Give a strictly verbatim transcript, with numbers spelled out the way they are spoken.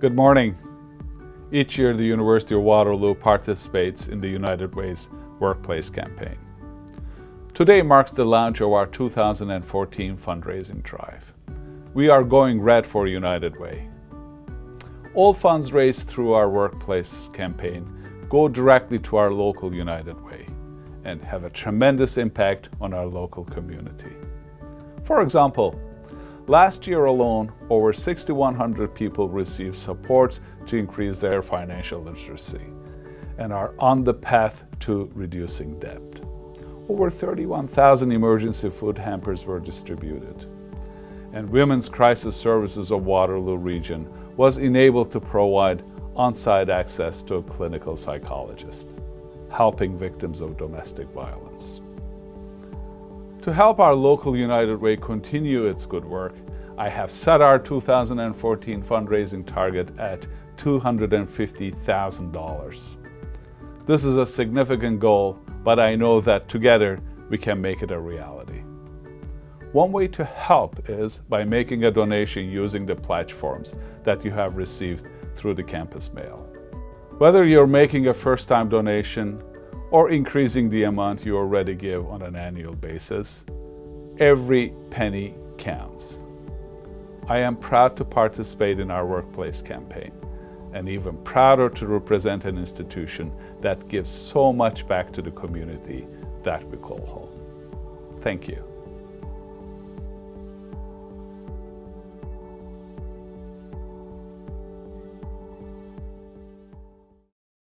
Good morning. Each year, the University of Waterloo participates in the United Way's Workplace campaign. Today marks the launch of our two thousand fourteen fundraising drive. We are going red for United Way. All funds raised through our workplace campaign go directly to our local United Way and have a tremendous impact on our local community. For example, last year alone, over six thousand one hundred people received support to increase their financial literacy and are on the path to reducing debt. Over thirty-one thousand emergency food hampers were distributed, and Women's Crisis Services of Waterloo Region was enabled to provide on-site access to a clinical psychologist, helping victims of domestic violence. To help our local United Way continue its good work, I have set our two thousand fourteen fundraising target at two hundred fifty thousand dollars. This is a significant goal, but I know that together we can make it a reality. One way to help is by making a donation using the platforms that you have received through the campus mail. Whether you're making a first-time donation or increasing the amount you already give on an annual basis, every penny counts. I am proud to participate in our workplace campaign, and even prouder to represent an institution that gives so much back to the community that we call home. Thank you.